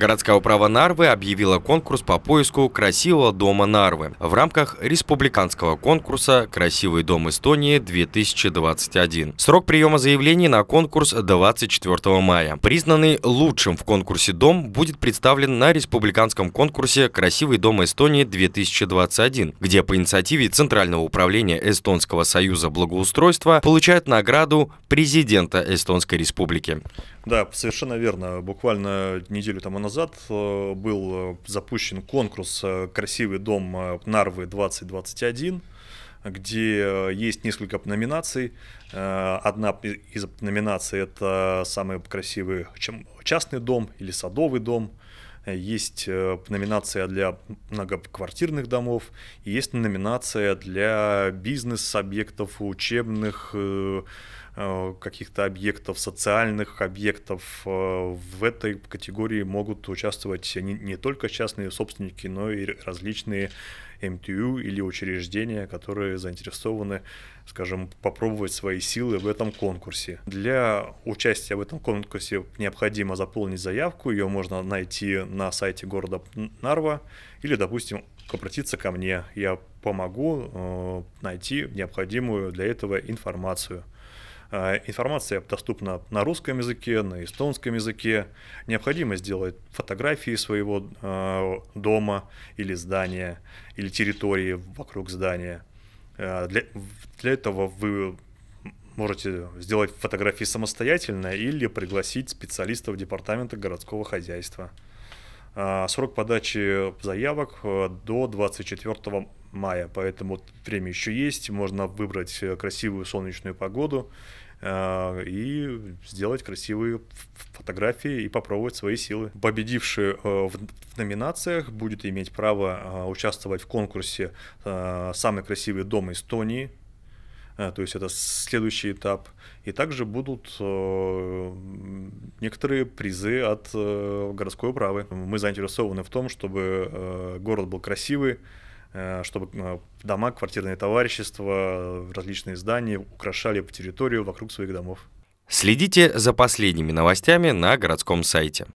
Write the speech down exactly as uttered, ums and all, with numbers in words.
Городская управа Нарвы объявила конкурс по поиску красивого дома Нарвы в рамках республиканского конкурса «Красивый дом Эстонии две тысячи двадцать один». Срок приема заявлений на конкурс двадцать четвёртого мая. Признанный лучшим в конкурсе дом будет представлен на республиканском конкурсе «Красивый дом Эстонии две тысячи двадцать один», где по инициативе Центрального управления Эстонского союза благоустройства получают награду президента Эстонской республики. Да, совершенно верно. Буквально неделю тому назад был запущен конкурс «Красивый дом Нарвы две тысячи двадцать один», где есть несколько номинаций. Одна из номинаций – это самый красивый частный дом или садовый дом. Есть номинация для многоквартирных домов, и есть номинация для бизнес-объектов, учебных каких-то объектов, социальных объектов. В этой категории могут участвовать не только частные собственники, но и различные эм тэ у или учреждения, которые заинтересованы, скажем, попробовать свои силы в этом конкурсе. Для участия в этом конкурсе необходимо заполнить заявку, ее можно найти на сайте города Нарва или, допустим, обратиться ко мне. Я помогу найти необходимую для этого информацию. Информация доступна на русском языке, на эстонском языке. Необходимо сделать фотографии своего дома или здания, или территории вокруг здания. Для, для этого вы можете сделать фотографии самостоятельно или пригласить специалистов департамента городского хозяйства. Срок подачи заявок до двадцать четвёртого мая, поэтому время еще есть, можно выбрать красивую солнечную погоду и сделать красивые фотографии и попробовать свои силы. Победивший в номинациях будет иметь право участвовать в конкурсе «Самый красивый дом Эстонии», то есть это следующий этап, и также будут некоторые призы от городской управы. Мы заинтересованы в том, чтобы город был красивый, чтобы дома, квартирные товарищества, различные здания украшали территорию вокруг своих домов. Следите за последними новостями на городском сайте.